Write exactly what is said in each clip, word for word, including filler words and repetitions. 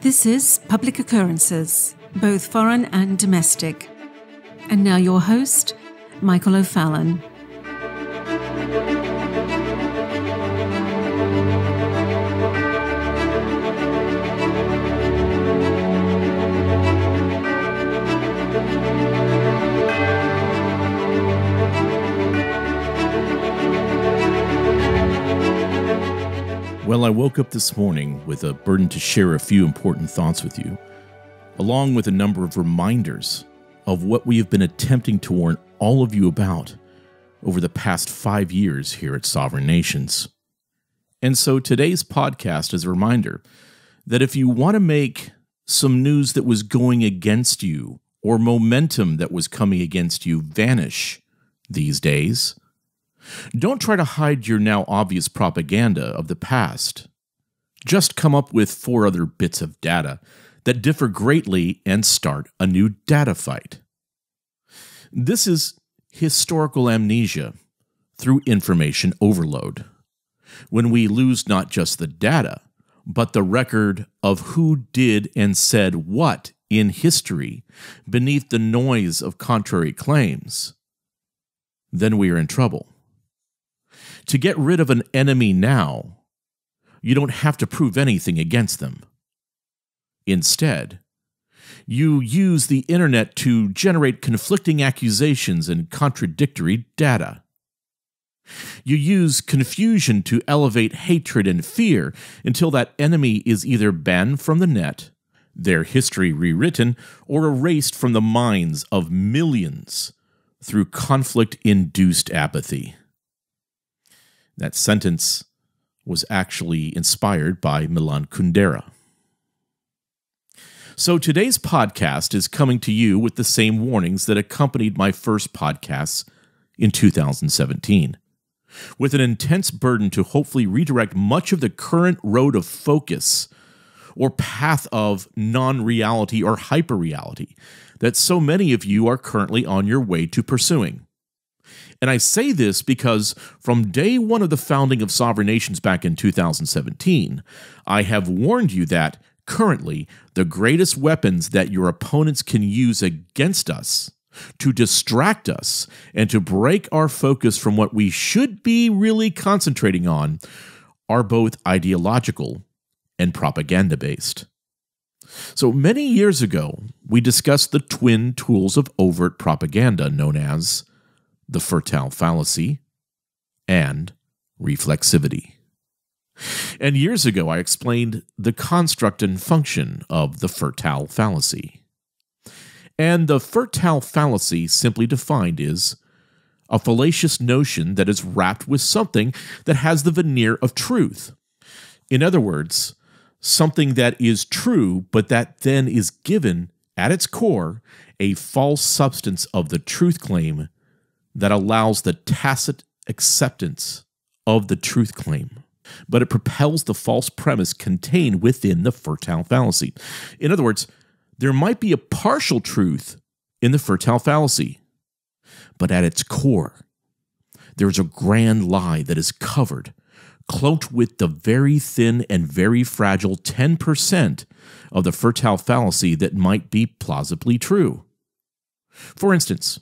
This is Public Occurrences, both foreign and domestic. And now your host, Michael O'Fallon. Well, I woke up this morning with a burden to share a few important thoughts with you, along with a number of reminders of what we have been attempting to warn all of you about over the past five years here at Sovereign Nations. And so today's podcast is a reminder that if you want to make some news that was going against you or momentum that was coming against you vanish these days, don't try to hide your now obvious propaganda of the past. Just come up with four other bits of data that differ greatly and start a new data fight. This is historical amnesia through information overload, when we lose not just the data, but the record of who did and said what in history beneath the noise of contrary claims. Then we are in trouble. To get rid of an enemy now, you don't have to prove anything against them. Instead, you use the internet to generate conflicting accusations and contradictory data. You use confusion to elevate hatred and fear until that enemy is either banned from the net, their history rewritten, or erased from the minds of millions through conflict-induced apathy. That sentence was actually inspired by Milan Kundera. So today's podcast is coming to you with the same warnings that accompanied my first podcasts in two thousand seventeen, with an intense burden to hopefully redirect much of the current road of focus or path of non-reality or hyper-reality that so many of you are currently on your way to pursuing. And I say this because from day one of the founding of Sovereign Nations back in two thousand seventeen, I have warned you that currently the greatest weapons that your opponents can use against us to distract us and to break our focus from what we should be really concentrating on are both ideological and propaganda-based. So many years ago, we discussed the twin tools of overt propaganda known as the Fertile Fallacy, and Reflexivity. And years ago, I explained the construct and function of the Fertile Fallacy. And the Fertile Fallacy, simply defined, is a fallacious notion that is wrapped with something that has the veneer of truth. In other words, something that is true, but that then is given, at its core, a false substance of the truth claim that allows the tacit acceptance of the truth claim, but it propels the false premise contained within the Fertile Fallacy. In other words, there might be a partial truth in the Fertile Fallacy, but at its core, there is a grand lie that is covered, cloaked with the very thin and very fragile ten percent of the Fertile Fallacy that might be plausibly true. For instance,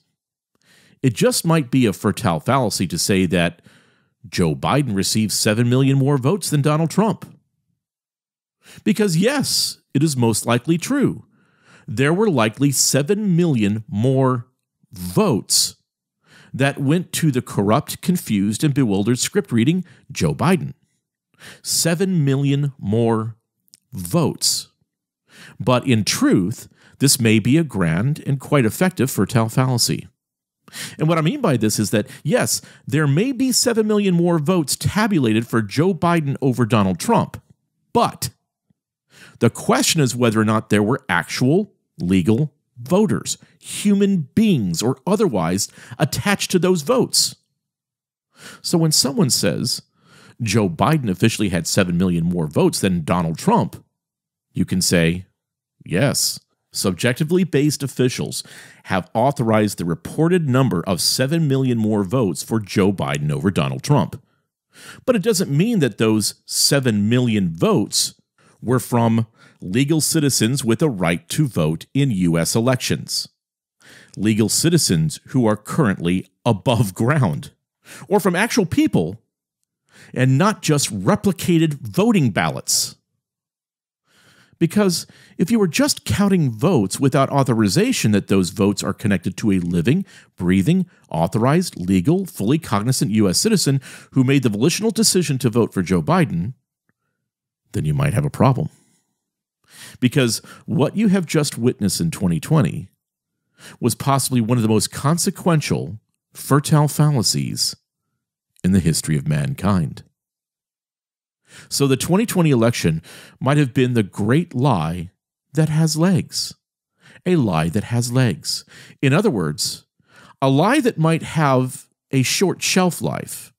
it just might be a fertile fallacy to say that Joe Biden received seven million more votes than Donald Trump. Because yes, it is most likely true. There were likely seven million more votes that went to the corrupt, confused, and bewildered script-reading Joe Biden. seven million more votes. But in truth, this may be a grand and quite effective fertile fallacy. And what I mean by this is that, yes, there may be seven million more votes tabulated for Joe Biden over Donald Trump, but the question is whether or not there were actual legal voters, human beings or otherwise, attached to those votes. So when someone says Joe Biden officially had seven million more votes than Donald Trump, you can say, yes, subjectively based officials have authorized the reported number of seven million more votes for Joe Biden over Donald Trump. But it doesn't mean that those seven million votes were from legal citizens with a right to vote in U S elections, legal citizens who are currently above ground, or from actual people, and not just replicated voting ballots. Because if you were just counting votes without authorization that those votes are connected to a living, breathing, authorized, legal, fully cognizant U S citizen who made the volitional decision to vote for Joe Biden, then you might have a problem. Because what you have just witnessed in twenty twenty was possibly one of the most consequential fertile fallacies in the history of mankind. So the twenty twenty election might have been the great lie that has legs. A lie that has legs. In other words, a lie that might have a short shelf life,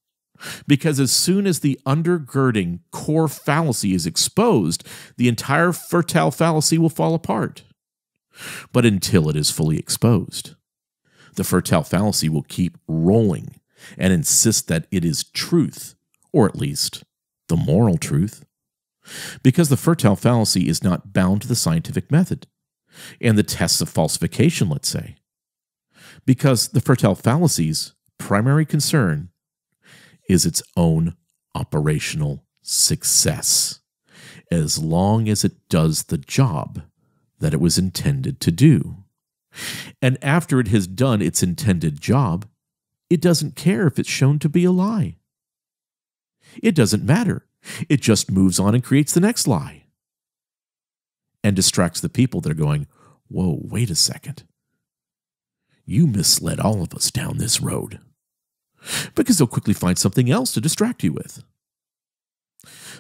because as soon as the undergirding core fallacy is exposed, the entire fertile fallacy will fall apart. But until it is fully exposed, the fertile fallacy will keep rolling and insist that it is truth, or at least the moral truth, because the fertile fallacy is not bound to the scientific method and the tests of falsification, let's say, because the fertile fallacy's primary concern is its own operational success, as long as it does the job that it was intended to do. And after it has done its intended job, it doesn't care if it's shown to be a lie. It doesn't matter. It just moves on and creates the next lie and distracts the people that are going, whoa, wait a second. You misled all of us down this road, because they'll quickly find something else to distract you with.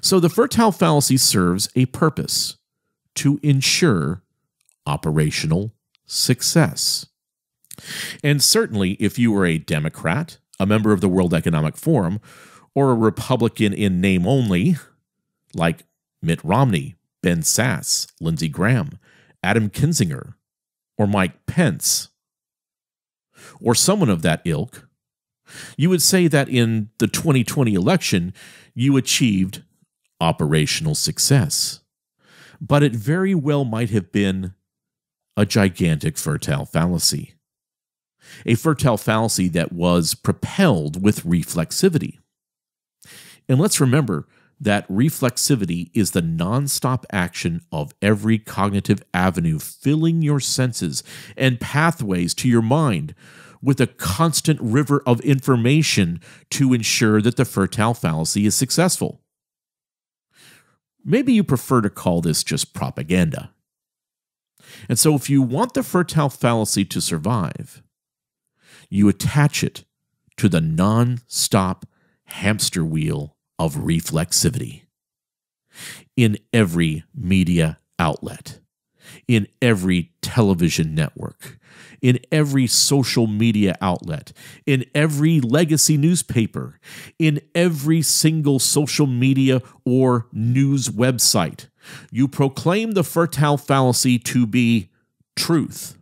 So the fertile fallacy serves a purpose: to ensure operational success. And certainly if you were a Democrat, a member of the World Economic Forum, or a Republican in name only, like Mitt Romney, Ben Sasse, Lindsey Graham, Adam Kinzinger, or Mike Pence, or someone of that ilk, you would say that in the twenty twenty election, you achieved operational success. But it very well might have been a gigantic fertile fallacy, a fertile fallacy that was propelled with reflexivity. And let's remember that reflexivity is the nonstop action of every cognitive avenue, filling your senses and pathways to your mind with a constant river of information to ensure that the fertile fallacy is successful. Maybe you prefer to call this just propaganda. And so if you want the fertile fallacy to survive, you attach it to the nonstop hamster wheel of reflexivity in every media outlet, in every television network, in every social media outlet, in every legacy newspaper, in every single social media or news website. You proclaim the fertile fallacy to be truth,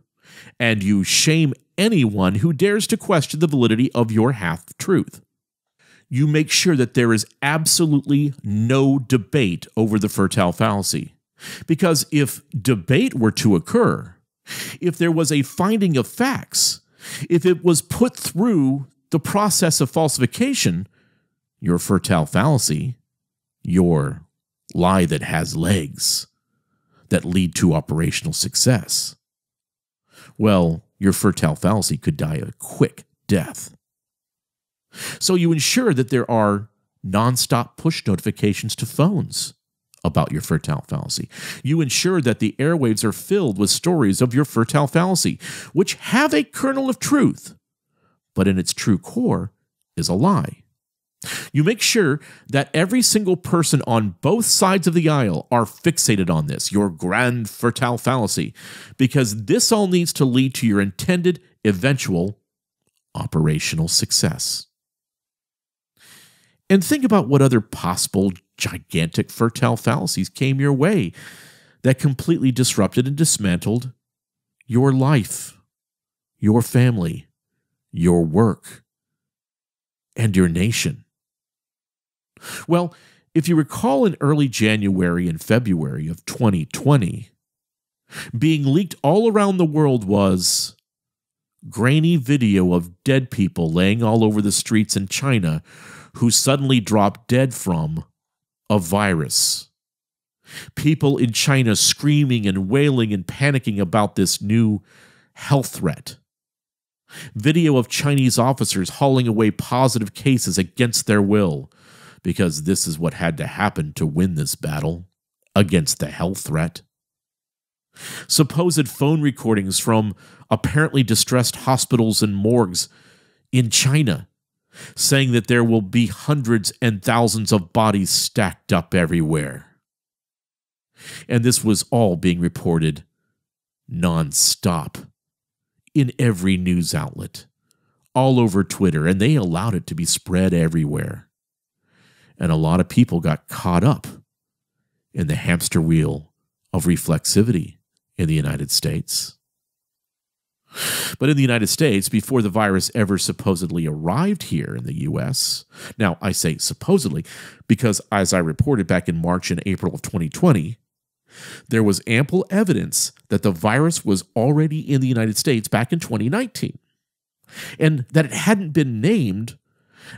and you shame anyone who dares to question the validity of your half-truth. You make sure that there is absolutely no debate over the fertile fallacy. Because if debate were to occur, if there was a finding of facts, if it was put through the process of falsification, your fertile fallacy, your lie that has legs that lead to operational success, well, your fertile fallacy could die a quick death. So you ensure that there are nonstop push notifications to phones about your fertile fallacy. You ensure that the airwaves are filled with stories of your fertile fallacy, which have a kernel of truth, but in its true core is a lie. You make sure that every single person on both sides of the aisle are fixated on this, your grand fertile fallacy, because this all needs to lead to your intended eventual operational success. And think about what other possible gigantic fertile fallacies came your way that completely disrupted and dismantled your life, your family, your work, and your nation. Well, If you recall, in early January and February of twenty twenty, being leaked all around the world was grainy video of dead people laying all over the streets in China who suddenly dropped dead from a virus. People in China screaming and wailing and panicking about this new health threat. Video of Chinese officers hauling away positive cases against their will, because this is what had to happen to win this battle against the health threat. Supposed phone recordings from apparently distressed hospitals and morgues in China, saying that there will be hundreds and thousands of bodies stacked up everywhere. And this was all being reported nonstop in every news outlet, all over Twitter, and they allowed it to be spread everywhere. And a lot of people got caught up in the hamster wheel of reflexivity in the United States. But in the United States, before the virus ever supposedly arrived here in the U S, now I say supposedly because as I reported back in March and April of twenty twenty, there was ample evidence that the virus was already in the United States back in twenty nineteen, and that it hadn't been named.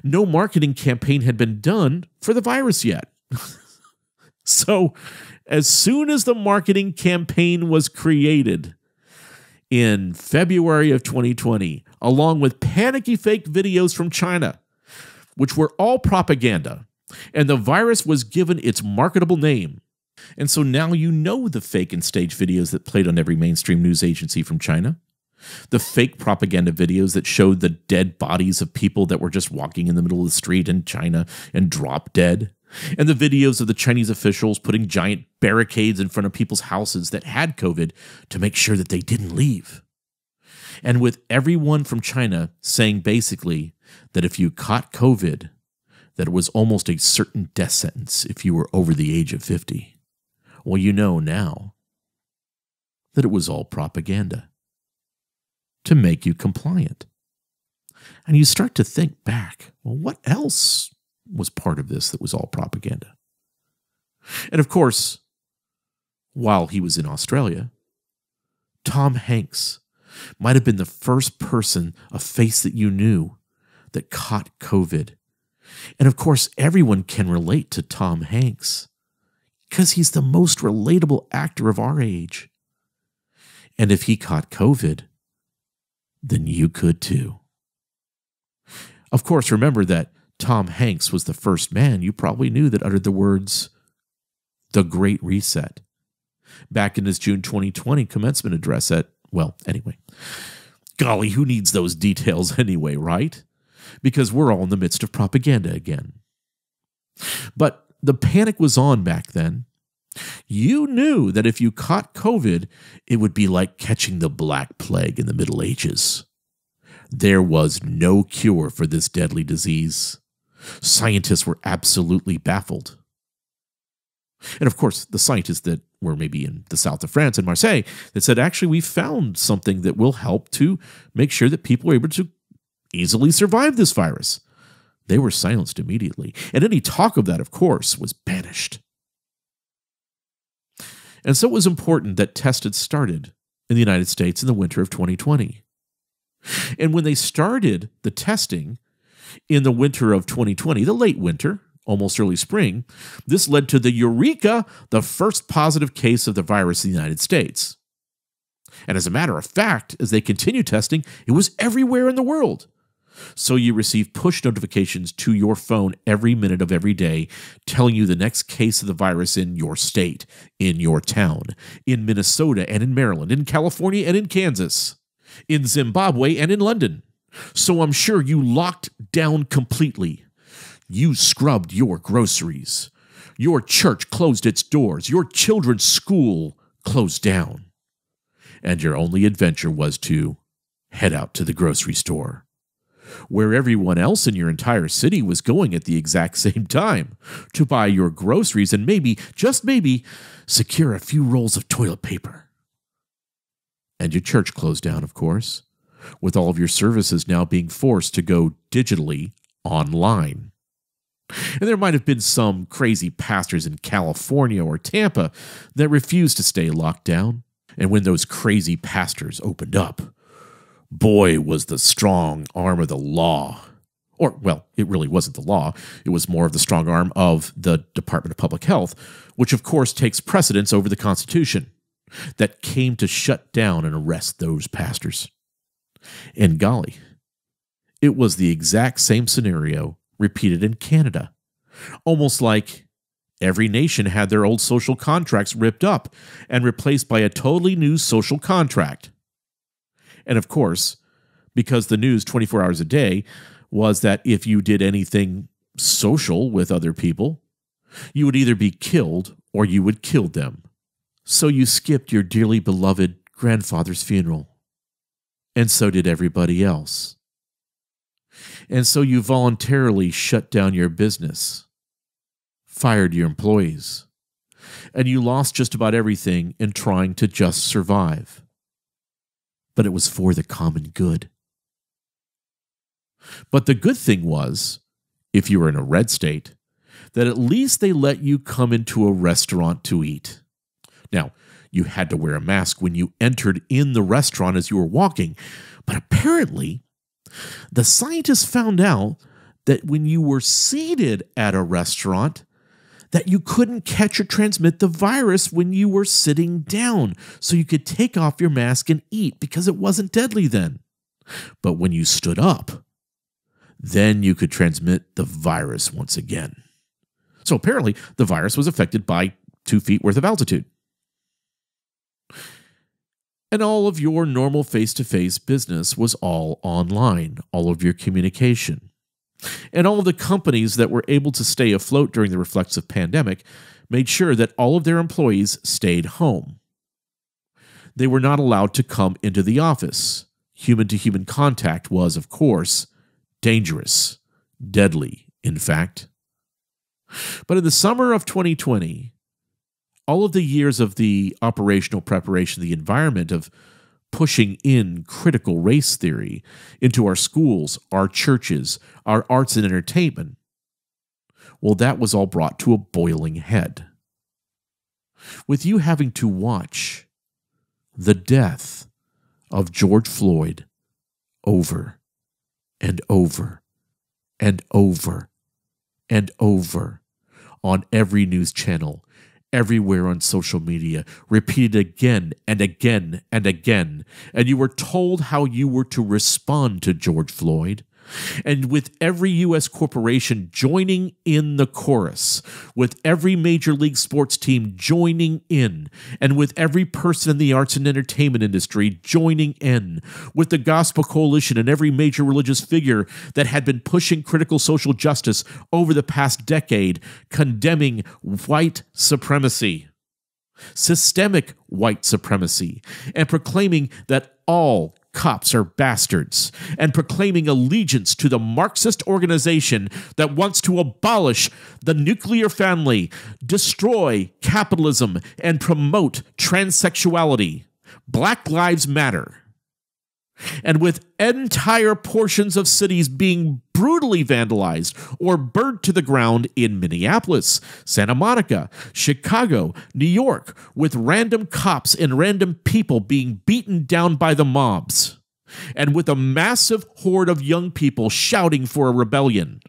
No marketing campaign had been done for the virus yet. So as soon as the marketing campaign was created in February of twenty twenty, along with panicky fake videos from China, which were all propaganda, and the virus was given its marketable name. And so now you know the fake and staged videos that played on every mainstream news agency from China. The fake propaganda videos that showed the dead bodies of people that were just walking in the middle of the street in China and dropped dead. And the videos of the Chinese officials putting giant barricades in front of people's houses that had COVID to make sure that they didn't leave. And with everyone from China saying basically that if you caught COVID, that it was almost a certain death sentence if you were over the age of fifty. Well, you know now that it was all propaganda to make you compliant. And you start to think back, well, what else was part of this that was all propaganda? And of course, while he was in Australia, Tom Hanks might have been the first person, a face that you knew, that caught COVID. And of course, everyone can relate to Tom Hanks because he's the most relatable actor of our age. And if he caught COVID, then you could too. Of course, remember that Tom Hanks was the first man you probably knew that uttered the words, "The Great Reset," back in his June twenty twenty commencement address at, well, anyway. Golly, who needs those details anyway, right? Because we're all in the midst of propaganda again. But the panic was on back then. You knew that if you caught COVID, it would be like catching the Black Plague in the Middle Ages. There was no cure for this deadly disease. Scientists were absolutely baffled. And of course, the scientists that were maybe in the south of France, in Marseille, that said, actually, we found something that will help to make sure that people are able to easily survive this virus. They were silenced immediately. And any talk of that, of course, was banished. And so it was important that tests had started in the United States in the winter of twenty twenty. And when they started the testing in the winter of twenty twenty, the late winter, almost early spring, this led to the Eureka, the first positive case of the virus in the United States. And as a matter of fact, as they continued testing, it was everywhere in the world. So you receive push notifications to your phone every minute of every day telling you the next case of the virus in your state, in your town, in Minnesota and in Maryland, in California and in Kansas, in Zimbabwe and in London. So I'm sure you locked down completely. You scrubbed your groceries. Your church closed its doors. Your children's school closed down. And your only adventure was to head out to the grocery store, where everyone else in your entire city was going at the exact same time to buy your groceries and maybe, just maybe, secure a few rolls of toilet paper. And your church closed down, of course, with all of your services now being forced to go digitally online. And there might have been some crazy pastors in California or Tampa that refused to stay locked down. And when those crazy pastors opened up, boy, was the strong arm of the law. Or, well, it really wasn't the law. It was more of the strong arm of the Department of Public Health, which, of course, takes precedence over the Constitution, that came to shut down and arrest those pastors. And golly, it was the exact same scenario repeated in Canada. Almost like every nation had their old social contracts ripped up and replaced by a totally new social contract. And of course, because the news twenty-four hours a day was that if you did anything social with other people, you would either be killed or you would kill them. So you skipped your dearly beloved grandfather's funeral. And so did everybody else. And so you voluntarily shut down your business, fired your employees, and you lost just about everything in trying to just survive. But it was for the common good. But the good thing was, if you were in a red state, that at least they let you come into a restaurant to eat. Now, you had to wear a mask when you entered in the restaurant as you were walking, but apparently the scientists found out that when you were seated at a restaurant, that you couldn't catch or transmit the virus when you were sitting down. So you could take off your mask and eat because it wasn't deadly then. But when you stood up, then you could transmit the virus once again. So apparently the virus was affected by two feet worth of altitude. And all of your normal face-to-face business was all online, all of your communication. And all of the companies that were able to stay afloat during the reflexive pandemic made sure that all of their employees stayed home. They were not allowed to come into the office. Human-to-human contact was, of course, dangerous, deadly, in fact. But in the summer of twenty twenty, all of the years of the operational preparation, the environment of pushing in critical race theory into our schools, our churches, our arts and entertainment, well, that was all brought to a boiling head. With you having to watch the death of George Floyd over and over and over and over on every news channel, everywhere on social media, repeated again and again and again, and you were told how you were to respond to George Floyd, and with every U S corporation joining in the chorus, with every major league sports team joining in, and with every person in the arts and entertainment industry joining in, with the Gospel Coalition and every major religious figure that had been pushing critical social justice over the past decade, condemning white supremacy, systemic white supremacy, and proclaiming that all cops are bastards, and proclaiming allegiance to the Marxist organization that wants to abolish the nuclear family, destroy capitalism, and promote transsexuality. Black Lives Matter. And with entire portions of cities being brutally vandalized or burned to the ground in Minneapolis, Santa Monica, Chicago, New York, with random cops and random people being beaten down by the mobs, and with a massive horde of young people shouting for a rebellion,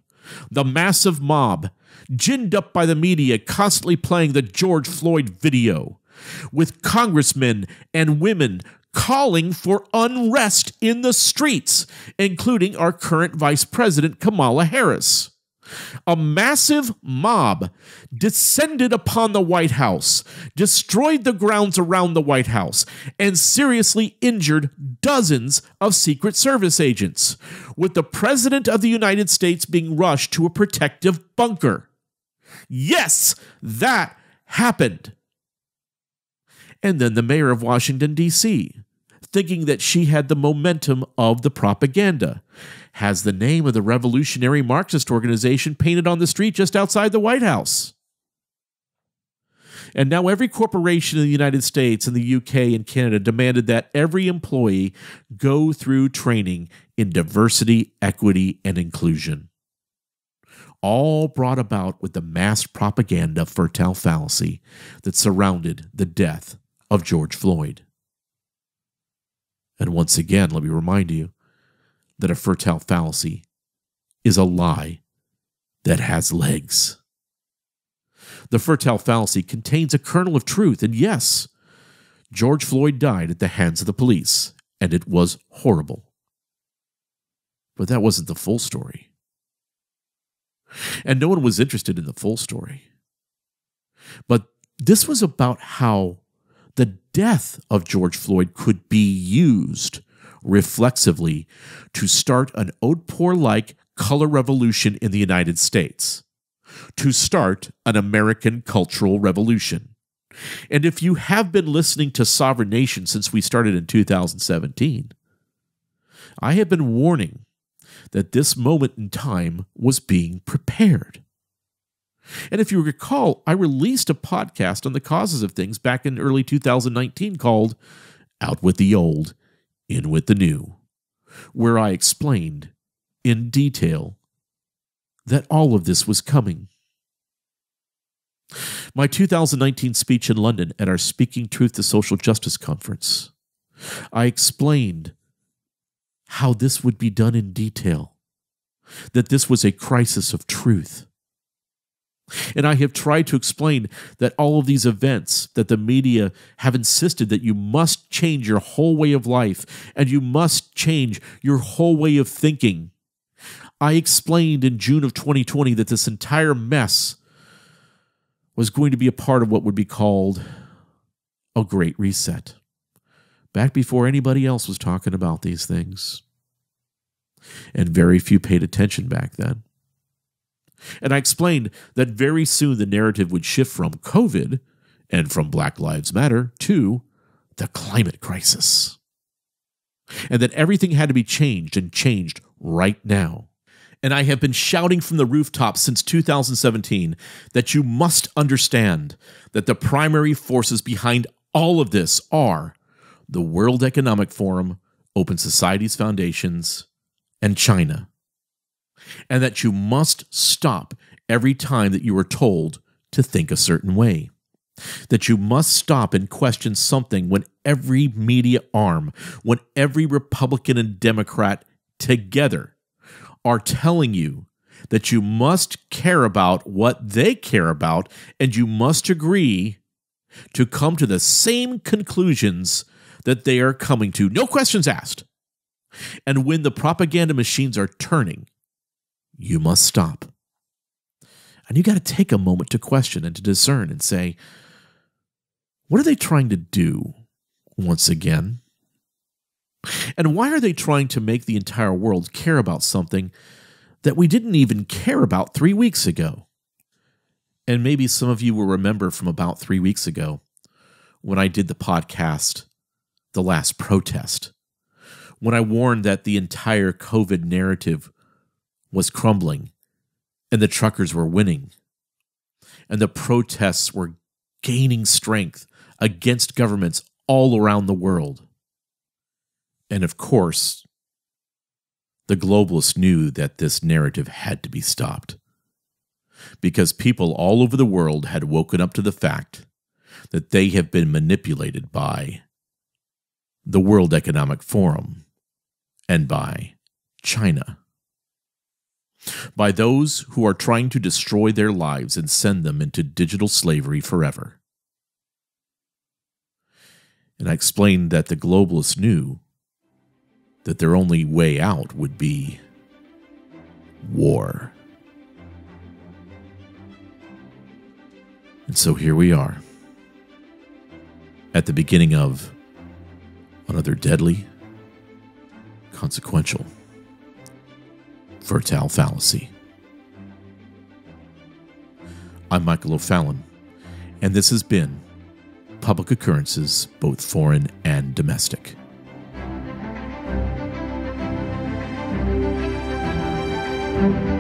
the massive mob, ginned up by the media, constantly playing the George Floyd video, with congressmen and women calling for unrest in the streets, including our current Vice President Kamala Harris. A massive mob descended upon the White House, destroyed the grounds around the White House, and seriously injured dozens of Secret Service agents, with the President of the United States being rushed to a protective bunker. Yes, that happened. And then the mayor of Washington, D C, thinking that she had the momentum of the propaganda, has the name of the revolutionary Marxist organization painted on the street just outside the White House. And now every corporation in the United States and the U K and Canada demanded that every employee go through training in diversity, equity, and inclusion. all brought about with the mass propaganda fertile fallacy that surrounded the death of George Floyd. And once again, let me remind you that a fertile fallacy is a lie that has legs. The fertile fallacy contains a kernel of truth, and yes, George Floyd died at the hands of the police, and it was horrible. But that wasn't the full story. And no one was interested in the full story. But this was about how the death of George Floyd could be used reflexively to start an outpour-like color revolution in the United States, to start an American cultural revolution. And if you have been listening to Sovereign Nations since we started in two thousand seventeen, I have been warning that this moment in time was being prepared. And if you recall, I released a podcast on the causes of things back in early two thousand nineteen called Out With the Old, In With the New, where I explained in detail that all of this was coming. My two thousand nineteen speech in London at our Speaking Truth to Social Justice conference, I explained how this would be done in detail, that this was a crisis of truth. And I have tried to explain that all of these events that the media have insisted that you must change your whole way of life and you must change your whole way of thinking. I explained in June of twenty twenty that this entire mess was going to be a part of what would be called a Great Reset, back before anybody else was talking about these things. And very few paid attention back then. And I explained that very soon the narrative would shift from COVID and from Black Lives Matter to the climate crisis. And that everything had to be changed and changed right now. And I have been shouting from the rooftops since two thousand seventeen that you must understand that the primary forces behind all of this are the World Economic Forum, Open Society's Foundations, and China. And that you must stop every time that you are told to think a certain way. That you must stop and question something when every media arm, when every Republican and Democrat together are telling you that you must care about what they care about and you must agree to come to the same conclusions that they are coming to. No questions asked. And when the propaganda machines are turning, you must stop. And you got to take a moment to question and to discern and say, what are they trying to do once again? And why are they trying to make the entire world care about something that we didn't even care about three weeks ago? And maybe some of you will remember from about three weeks ago when I did the podcast, The Last Protest, when I warned that the entire COVID narrative was crumbling and the truckers were winning and the protests were gaining strength against governments all around the world. And of course, the globalists knew that this narrative had to be stopped because people all over the world had woken up to the fact that they have been manipulated by the World Economic Forum and by China, by those who are trying to destroy their lives and send them into digital slavery forever. And I explained that the globalists knew that their only way out would be war. And so here we are at the beginning of another deadly, consequential, fertile fallacy. I'm Michael O'Fallon, and this has been Public Occurrences, both foreign and domestic. Thank you.